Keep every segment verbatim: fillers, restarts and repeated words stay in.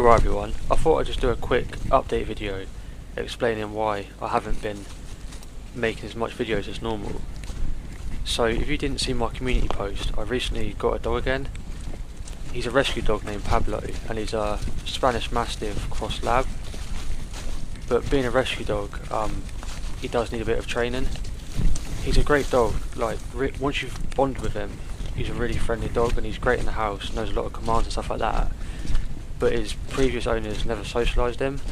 Alright everyone, I thought I'd just do a quick update video explaining why I haven't been making as much videos as normal. So if you didn't see my community post, I recently got a dog again. He's a rescue dog named Pablo and he's a Spanish Mastiff cross lab. But being a rescue dog, um, he does need a bit of training. He's a great dog, like once you've bonded with him, he's a really friendly dog and he's great in the house, knows a lot of commands and stuff like that. But his previous owners never socialised him,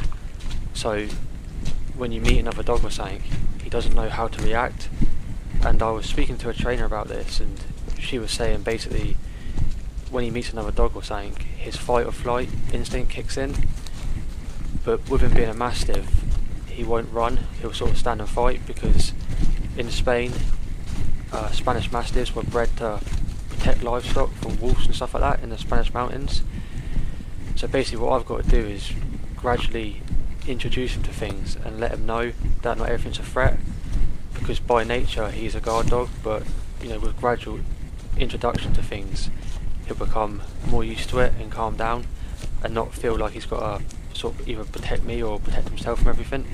so when you meet another dog or something, he doesn't know how to react. And I was speaking to a trainer about this and she was saying basically when he meets another dog or something, his fight or flight instinct kicks in, but with him being a Mastiff, he won't run, he'll sort of stand and fight, because in Spain, uh, Spanish Mastiffs were bred to protect livestock from wolves and stuff like that in the Spanish mountains. So basically what I've got to do is gradually introduce him to things and let him know that not everything's a threat, because by nature he's a guard dog, but you know, with gradual introduction to things he'll become more used to it and calm down and not feel like he's got to sort of either protect me or protect himself from everything.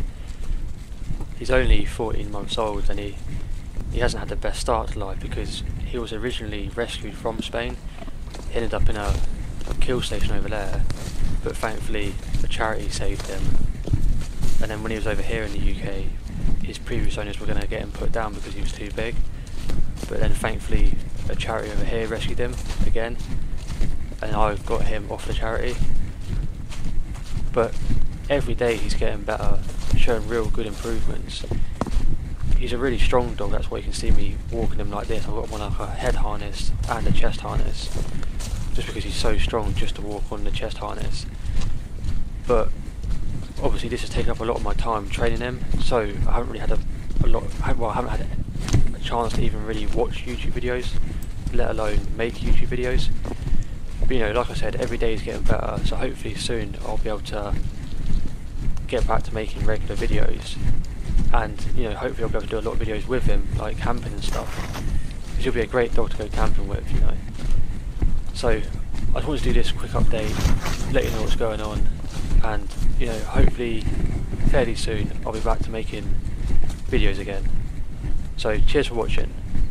He's only fourteen months old and he, he hasn't had the best start to life, because he was originally rescued from Spain. He ended up in a kill station over there, but thankfully a charity saved him, and then when he was over here in the U K his previous owners were going to get him put down because he was too big, but then thankfully a charity over here rescued him again and I got him off the charity. But every day he's getting better, showing real good improvements. He's a really strong dog, that's why you can see me walking him like this. I've got him on like a head harness and a chest harness, just because he's so strong just to walk on the chest harness. But obviously this has taken up a lot of my time training him, so I haven't really had a, a lot of, well I haven't had a chance to even really watch YouTube videos, let alone make YouTube videos. But you know, like I said, every day is getting better, so hopefully soon I'll be able to get back to making regular videos, and you know, hopefully I'll be able to do a lot of videos with him, like camping and stuff, because he'll be a great dog to go camping with, you know. So I just wanted to do this quick update, let you know what's going on, and you know, hopefully fairly soon I'll be back to making videos again. So cheers for watching.